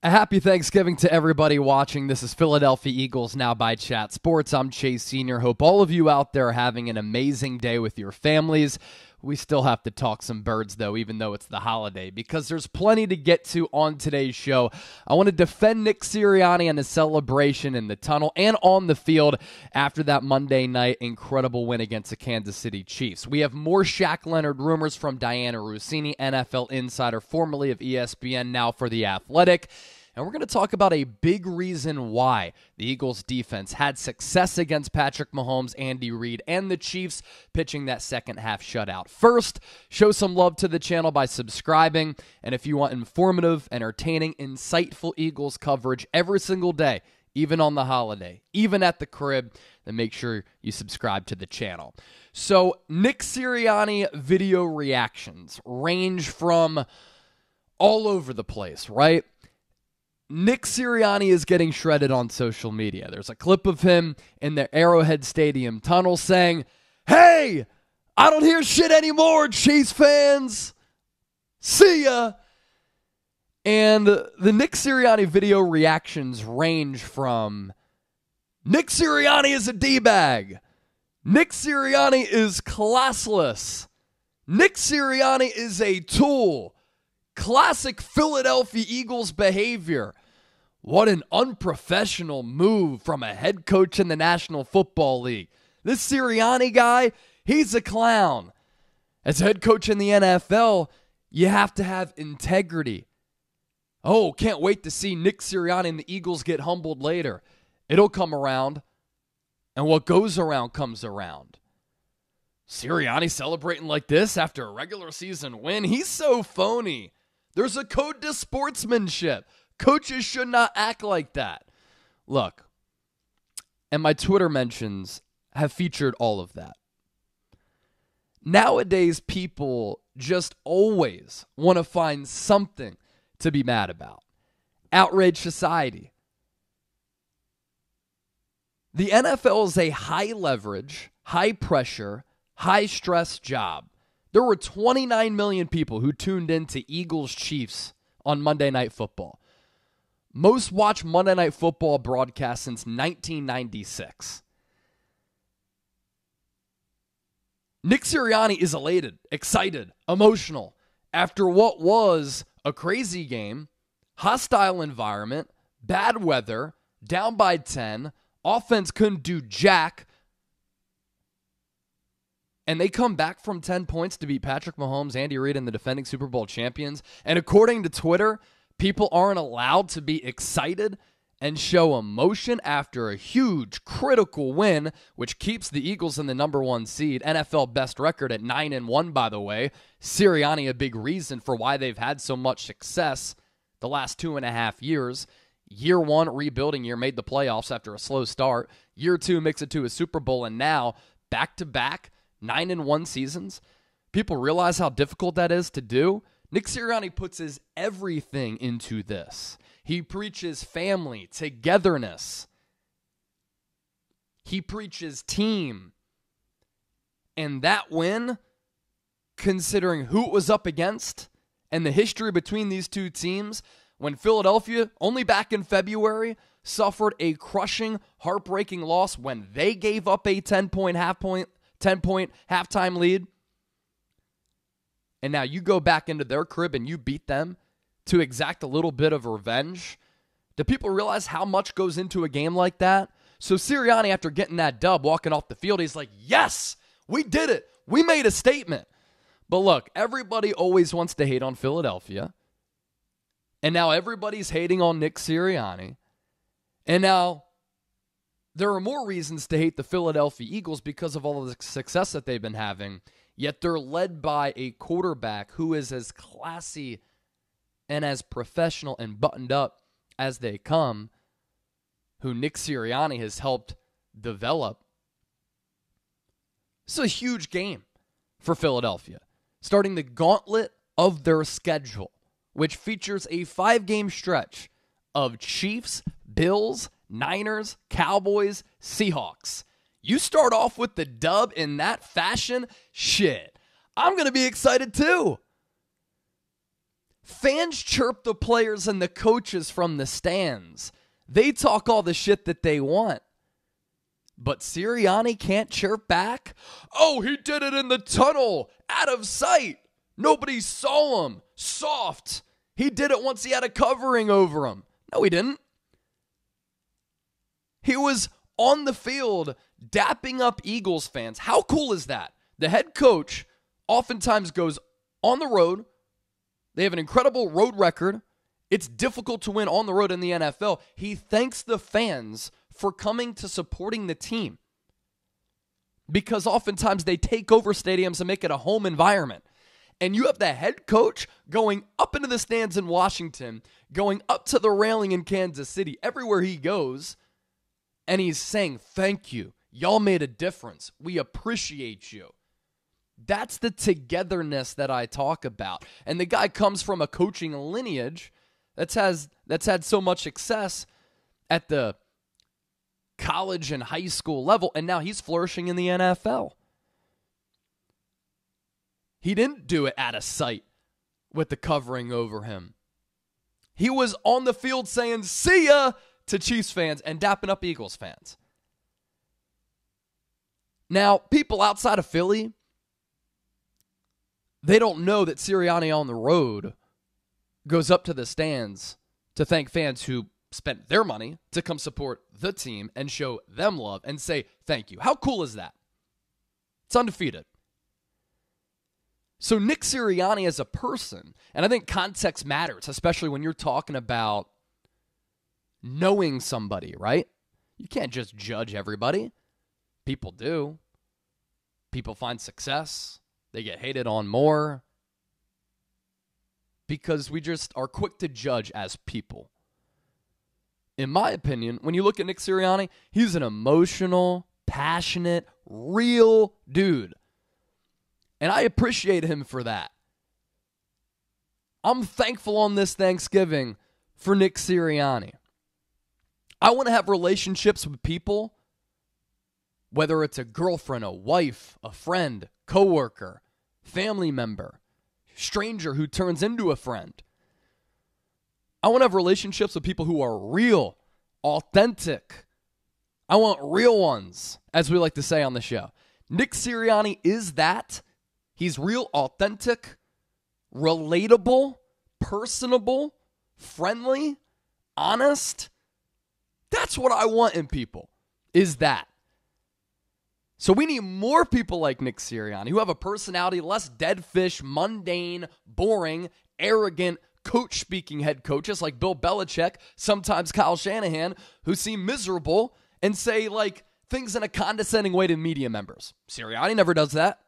A happy Thanksgiving to everybody watching. This is Philadelphia Eagles Now by Chat Sports. I'm Chase Sr. Hope all of you out there are having an amazing day with your families. We still have to talk some birds, though, even though it's the holiday, because there's plenty to get to on today's show. I want to defend Nick Sirianni and his celebration in the tunnel and on the field after that Monday night incredible win against the Kansas City Chiefs. We have more Shaq Leonard rumors from Diana Russini, NFL insider, formerly of ESPN, now for The Athletic. And we're going to talk about a big reason why the Eagles defense had success against Patrick Mahomes, Andy Reid, and the Chiefs pitching that second half shutout. First, show some love to the channel by subscribing. And if you want informative, entertaining, insightful Eagles coverage every single day, even on the holiday, even at the crib, then make sure you subscribe to the channel. So Nick Sirianni video reactions range from all over the place, right? Nick Sirianni is getting shredded on social media. There's a clip of him in the Arrowhead Stadium tunnel saying, "Hey, I don't hear shit anymore, Chiefs fans. See ya." And the Nick Sirianni video reactions range from, "Nick Sirianni is a D-bag. Nick Sirianni is classless. Nick Sirianni is a tool. Classic Philadelphia Eagles behavior. What an unprofessional move from a head coach in the National Football League. This Sirianni guy, he's a clown. As a head coach in the NFL, you have to have integrity. Oh, can't wait to see Nick Sirianni and the Eagles get humbled later. It'll come around, and what goes around comes around. Sirianni celebrating like this after a regular season win? He's so phony. There's a code to sportsmanship. Coaches should not act like that." Look, and my Twitter mentions have featured all of that. Nowadays, people just always want to find something to be mad about. Outrage society. The NFL is a high leverage, high pressure, high stress job. There were 29 million people who tuned in to Eagles Chiefs on Monday Night Football. Most watched Monday Night Football broadcast since 1996. Nick Sirianni is elated, excited, emotional after what was a crazy game, hostile environment, bad weather, down by 10, offense couldn't do jack, and they come back from 10 points to beat Patrick Mahomes, Andy Reid, and the defending Super Bowl champions. And according to Twitter, people aren't allowed to be excited and show emotion after a huge, critical win, which keeps the Eagles in the #1 seed. NFL best record at 9-1, by the way. Sirianni, a big reason for why they've had so much success the last 2.5 years. Year one, rebuilding year, made the playoffs after a slow start. Year two, makes it to a Super Bowl, and now back-to-back 9-1 seasons. People realize how difficult that is to do. Nick Sirianni puts his everything into this. He preaches family, togetherness. He preaches team. And that win, considering who it was up against and the history between these two teams, when Philadelphia, only back in February, suffered a crushing, heartbreaking loss when they gave up a 10-point halftime lead, and now you go back into their crib and you beat them to exact a little bit of revenge. Do people realize how much goes into a game like that? So Sirianni, after getting that dub, walking off the field, he's like, "Yes, we did it. We made a statement." But look, everybody always wants to hate on Philadelphia, and now everybody's hating on Nick Sirianni, and now there are more reasons to hate the Philadelphia Eagles because of all of the success that they've been having, yet they're led by a quarterback who is as classy and as professional and buttoned up as they come, who Nick Sirianni has helped develop. It's a huge game for Philadelphia, starting the gauntlet of their schedule, which features a 5-game stretch of Chiefs, Bills, Niners, Cowboys, Seahawks. You start off with the dub in that fashion, shit, I'm going to be excited too. Fans chirp the players and the coaches from the stands. They talk all the shit that they want. But Sirianni can't chirp back? Oh, he did it in the tunnel, out of sight. Nobody saw him. Soft. He did it once he had a covering over him. No, he didn't. He was on the field dapping up Eagles fans. How cool is that? The head coach oftentimes goes on the road. They have an incredible road record. It's difficult to win on the road in the NFL. He thanks the fans for coming to supporting the team because oftentimes they take over stadiums and make it a home environment. And you have the head coach going up into the stands in Washington, going up to the railing in Kansas City, everywhere he goes, and he's saying, thank you. Y'all made a difference. We appreciate you. That's the togetherness that I talk about. And the guy comes from a coaching lineage that's had so much success at the college and high school level, and now he's flourishing in the NFL. He didn't do it out of sight with the covering over him. He was on the field saying, see ya, to Chiefs fans and dapping up Eagles fans. Now, people outside of Philly, they don't know that Sirianni on the road goes up to the stands to thank fans who spent their money to come support the team and show them love and say thank you. How cool is that? It's undefeated. So Nick Sirianni as a person, and I think context matters, especially when you're talking about knowing somebody, right? You can't just judge everybody. People do. People find success. They get hated on more because we just are quick to judge as people. In my opinion, when you look at Nick Sirianni, he's an emotional, passionate, real dude. And I appreciate him for that. I'm thankful on this Thanksgiving for Nick Sirianni. I want to have relationships with people, whether it's a girlfriend, a wife, a friend, coworker, family member, stranger who turns into a friend. I want to have relationships with people who are real, authentic. I want real ones, as we like to say on the show. Nick Sirianni is that. He's real, authentic, relatable, personable, friendly, honest. That's what I want in people, is that. So we need more people like Nick Sirianni who have a personality, less dead fish, mundane, boring, arrogant, coach-speaking head coaches like Bill Belichick, sometimes Kyle Shanahan, who seem miserable and say, like, things in a condescending way to media members. Sirianni never does that.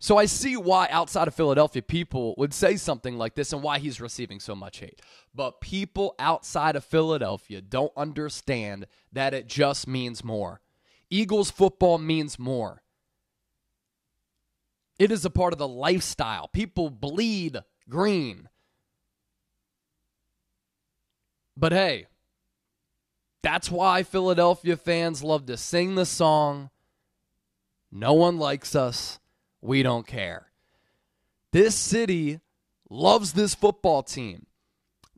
So I see why outside of Philadelphia people would say something like this and why he's receiving so much hate. But people outside of Philadelphia don't understand that it just means more. Eagles football means more. It is a part of the lifestyle. People bleed green. But hey, that's why Philadelphia fans love to sing the song, "No one likes us. We don't care." This city loves this football team.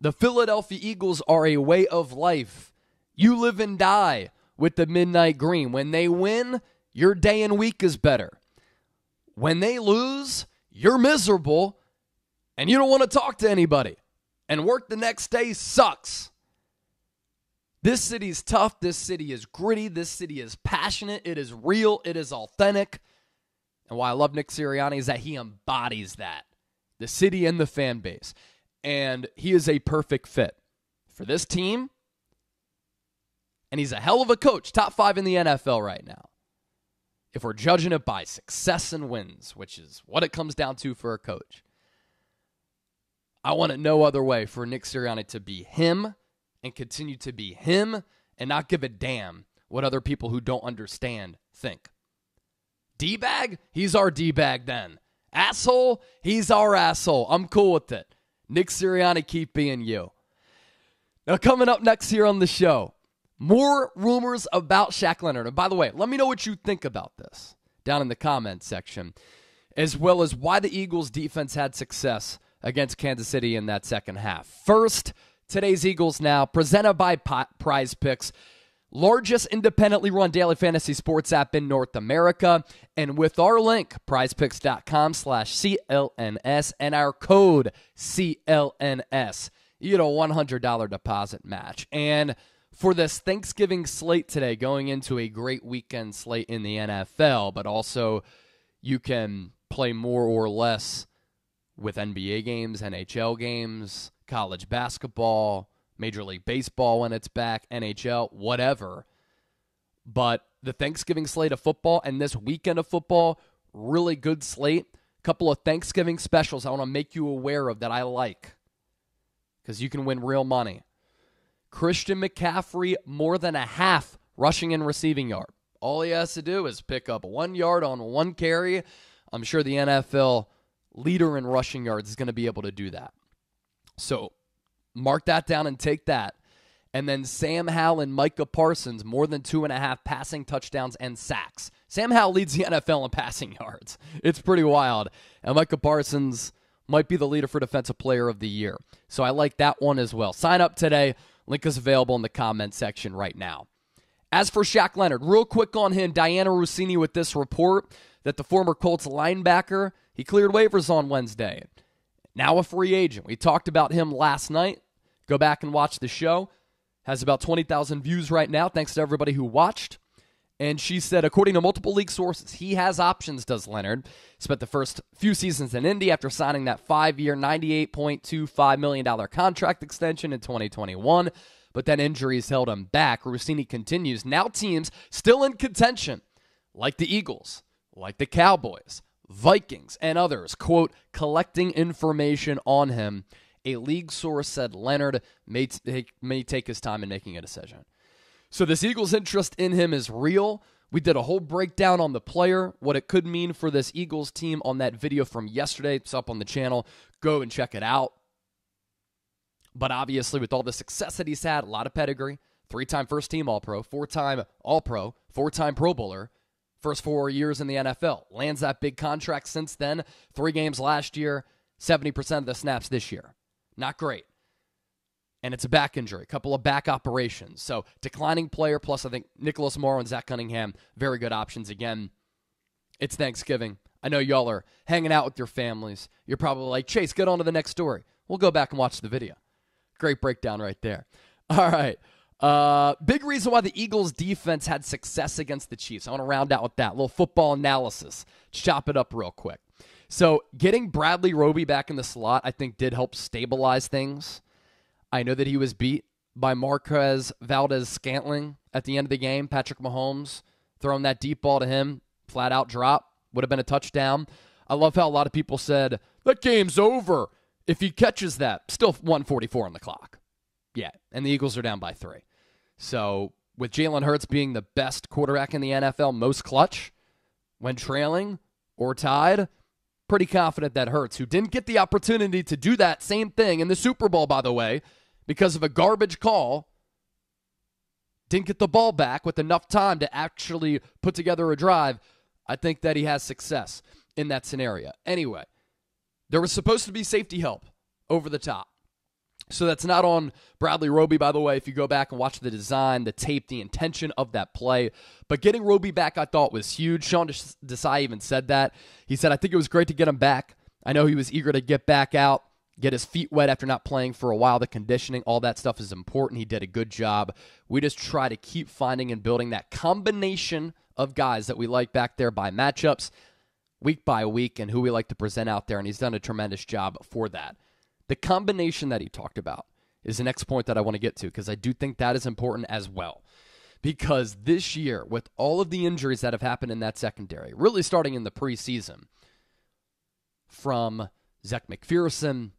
The Philadelphia Eagles are a way of life. You live and die with the midnight green. When they win, your day and week is better. When they lose, you're miserable and you don't want to talk to anybody. And work the next day sucks. This city is tough. This city is gritty. This city is passionate. It is real. It is authentic. And why I love Nick Sirianni is that he embodies that, the city and the fan base. And he is a perfect fit for this team. And he's a hell of a coach, top 5 in the NFL right now. If we're judging it by success and wins, which is what it comes down to for a coach. I want it no other way for Nick Sirianni to be him and continue to be him and not give a damn what other people who don't understand think. D-bag? He's our D-bag then. Asshole? He's our asshole. I'm cool with it. Nick Sirianni, keep being you. Now, coming up next here on the show, more rumors about Shaq Leonard. And by the way, let me know what you think about this down in the comments section. as well as why the Eagles defense had success against Kansas City in that second half. First, today's Eagles Now, presented by Prize Picks, largest independently run daily fantasy sports app in North America. And with our link, prizepicks.com/CLNS, and our code CLNS, you get a $100 deposit match. And for this Thanksgiving slate today, going into a great weekend slate in the NFL, but also you can play more or less with NBA games, NHL games, college basketball, Major League Baseball when it's back, NHL, whatever. But the Thanksgiving slate of football and this weekend of football, really good slate. A couple of Thanksgiving specials I want to make you aware of that I like, because you can win real money. Christian McCaffrey, more than a half rushing and receiving yard. All he has to do is pick up 1 yard on one carry. I'm sure the NFL leader in rushing yards is going to be able to do that. So mark that down and take that. And then Sam Howell and Micah Parsons, more than 2.5 passing touchdowns and sacks. Sam Howell leads the NFL in passing yards. It's pretty wild. And Micah Parsons might be the leader for Defensive Player of the Year. So I like that one as well. Sign up today. Link is available in the comment section right now. As for Shaq Leonard, real quick on him, Diana Russini with this report that the former Colts linebacker, he cleared waivers on Wednesday. Now a free agent. We talked about him last night. Go back and watch the show. Has about 20,000 views right now. Thanks to everybody who watched. And she said, according to multiple league sources, he has options, does Leonard. Spent the first few seasons in Indy after signing that 5-year, $98.25 million contract extension in 2021. But then injuries held him back. Russini continues. Now teams still in contention, like the Eagles, like the Cowboys, Vikings, and others, quote, collecting information on him. A league source said Leonard may take his time in making a decision. So this Eagles interest in him is real. We did a whole breakdown on the player, what it could mean for this Eagles team on that video from yesterday. It's up on the channel. Go and check it out. But obviously, with all the success that he's had, a lot of pedigree, 3-time first-team All-Pro, 4-time All-Pro, 4-time Pro Bowler, first 4 years in the NFL. Lands that big contract since then, 3 games last year, 70% of the snaps this year. Not great. And it's a back injury, a couple of back operations. So declining player, plus I think Nicholas Morrow and Zach Cunningham, very good options again. It's Thanksgiving. I know y'all are hanging out with your families. You're probably like, Chase, get on to the next story. We'll go back and watch the video. Great breakdown right there. All right. Big reason why the Eagles defense had success against the Chiefs. I want to round out with that. A little football analysis. Chop it up real quick. So getting Bradley Roby back in the slot, I think, did help stabilize things. I know that he was beat by Marquez Valdez-Scantling at the end of the game. Patrick Mahomes throwing that deep ball to him, flat out drop, would have been a touchdown. I love how a lot of people said, that game's over if he catches that. Still 1:44 on the clock. Yeah, and the Eagles are down by 3. So with Jalen Hurts being the best quarterback in the NFL, most clutch when trailing or tied, pretty confident that Hurts, who didn't get the opportunity to do that same thing in the Super Bowl, by the way, because of a garbage call, didn't get the ball back with enough time to actually put together a drive. I think that he has success in that scenario. Anyway, there was supposed to be safety help over the top. So that's not on Bradley Roby, by the way, if you go back and watch the design, the tape, the intention of that play. But getting Roby back, I thought, was huge. Sean Desai even said that. He said, I think it was great to get him back. I know he was eager to get back out, get his feet wet after not playing for a while. The conditioning, all that stuff is important. He did a good job. We just try to keep finding and building that combination of guys that we like back there by matchups, week by week, and who we like to present out there. And he's done a tremendous job for that. The combination that he talked about is the next point that I want to get to, because I do think that is important as well. Because this year, with all of the injuries that have happened in that secondary, really starting in the preseason, from Zach McPherson,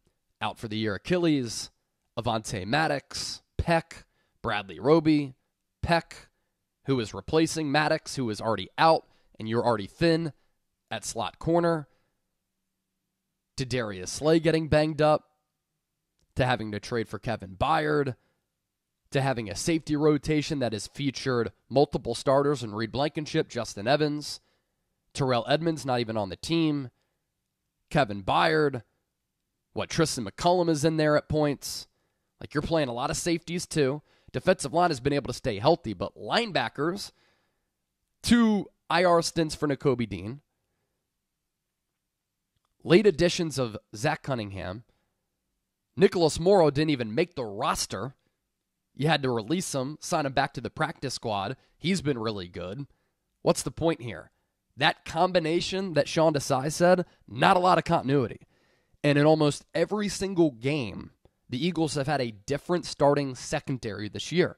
out for the year Achilles, Avante Maddox, Peck, Bradley Roby, Peck, who is replacing Maddox, who is already out, and you're already thin at slot corner, to Darius Slay getting banged up, to having to trade for Kevin Byard, to having a safety rotation that has featured multiple starters in Reed Blankenship, Justin Evans, Terrell Edmonds, not even on the team, Kevin Byard. Tristan McCullum is in there at points. Like, you're playing a lot of safeties, too. Defensive line has been able to stay healthy, but linebackers, 2 IR stints for Nakobe Dean. Late additions of Zach Cunningham. Nicholas Morrow didn't even make the roster. You had to release him, sign him back to the practice squad. He's been really good. What's the point here? That combination that Sean Desai said, not a lot of continuity. And in almost every single game, the Eagles have had a different starting secondary this year.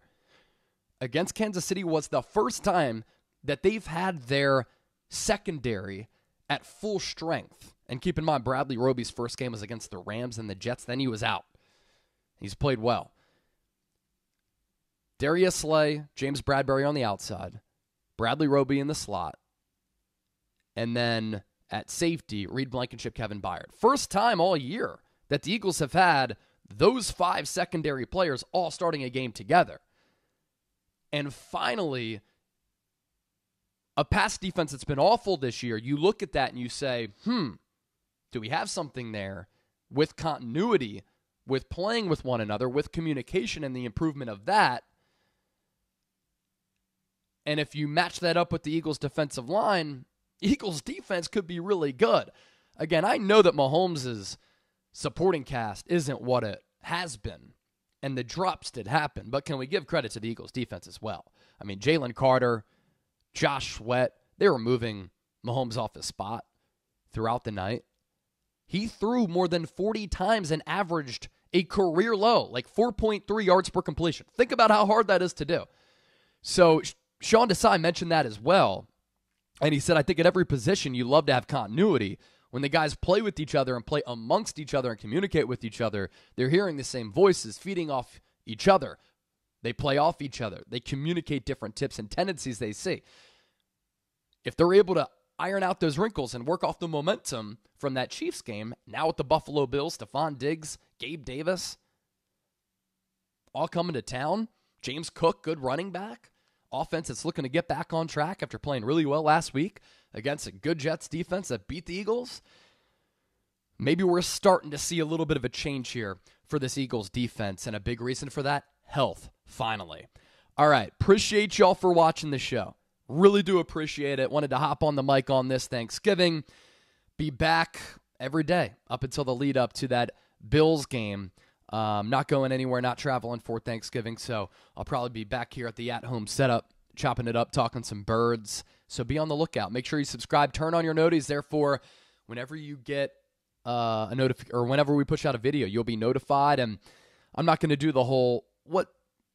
Against Kansas City was the first time that they've had their secondary at full strength. And keep in mind, Bradley Roby's first game was against the Rams and the Jets. Then he was out. He's played well. Darius Slay, James Bradbury on the outside, Bradley Roby in the slot, and then at safety, Reed Blankenship, Kevin Byard. First time all year that the Eagles have had those 5 secondary players all starting a game together. And finally, a pass defense that's been awful this year, you look at that and you say, do we have something there with continuity, with playing with one another, with communication and the improvement of that? And if you match that up with the Eagles' defensive line, Eagles' defense could be really good. Again, I know that Mahomes' supporting cast isn't what it has been, and the drops did happen, but can we give credit to the Eagles' defense as well? I mean, Jalen Carter, Josh Sweat, they were moving Mahomes off his spot throughout the night. He threw more than 40 times and averaged a career low, like 4.3 yards per completion. Think about how hard that is to do. So Sean Desai mentioned that as well. And he said, I think at every position, you love to have continuity. When the guys play with each other and play amongst each other and communicate with each other, they're hearing the same voices, feeding off each other. They play off each other. They communicate different tips and tendencies they see. If they're able to iron out those wrinkles and work off the momentum from that Chiefs game, now with the Buffalo Bills, Stephon Diggs, Gabe Davis, all coming to town. James Cook, good running back. Offense that's looking to get back on track after playing really well last week against a good Jets defense that beat the Eagles. Maybe we're starting to see a little bit of a change here for this Eagles defense, and a big reason for that, health, finally. All right, appreciate y'all for watching the show. Really do appreciate it. Wanted to hop on the mic on this Thanksgiving. Be back every day up until the lead up to that Bills game. Not going anywhere, not traveling for Thanksgiving, so I'll probably be back here at the at-home setup, chopping it up, talking some birds. So be on the lookout. Make sure you subscribe. Turn on your noties. Therefore, whenever you get a notification or whenever we push out a video, you'll be notified. And I'm not going to do the whole, what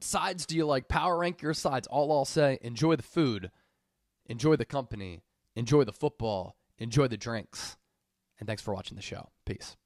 sides do you like? Power rank your sides. All I'll say, enjoy the food, enjoy the company, enjoy the football, enjoy the drinks. And thanks for watching the show. Peace.